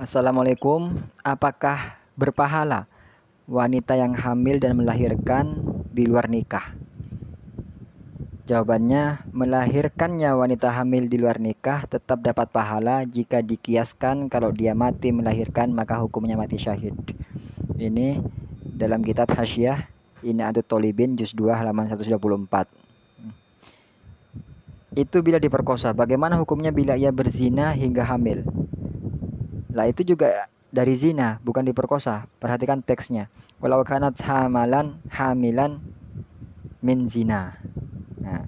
Assalamualaikum. Apakah berpahala wanita yang hamil dan melahirkan di luar nikah? Jawabannya, melahirkannya wanita hamil di luar nikah tetap dapat pahala jika dikiaskan kalau dia mati melahirkan maka hukumnya mati syahid. Ini dalam kitab Hasyiah Ina'atut Tholibin juz 2 halaman 124. Itu bila diperkosa, bagaimana hukumnya bila ia berzina hingga hamil? Lah itu juga dari zina, bukan diperkosa. Perhatikan teksnya. Walau kanat hamalan hamilan min zina. Nah,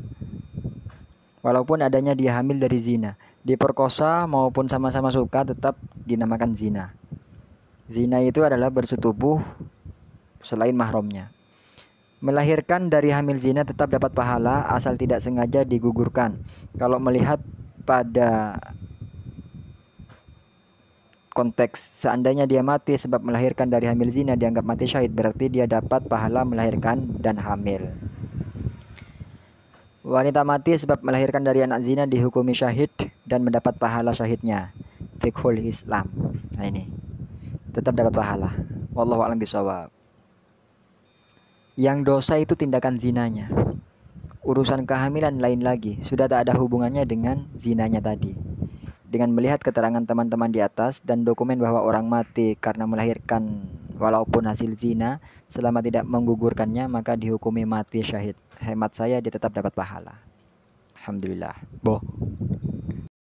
walaupun adanya dia hamil dari zina, diperkosa maupun sama-sama suka tetap dinamakan zina. Zina itu adalah bersetubuh selain mahramnya. Melahirkan dari hamil zina tetap dapat pahala asal tidak sengaja digugurkan. Kalau melihat pada konteks seandainya dia mati sebab melahirkan dari hamil zina dianggap mati syahid, berarti dia dapat pahala melahirkan dan hamil. Wanita mati sebab melahirkan dari anak zina dihukumi syahid dan mendapat pahala syahidnya. Fiqih Islam. Nah, ini tetap dapat pahala. Wallahu a'lam bishawab. Yang dosa itu tindakan zinanya. Urusan kehamilan lain lagi, sudah tak ada hubungannya dengan zinanya tadi. Dengan melihat keterangan teman-teman di atas dan dokumen bahwa orang mati karena melahirkan walaupun hasil zina, selama tidak menggugurkannya maka dihukumi mati syahid. Hemat saya dia tetap dapat pahala. Alhamdulillah.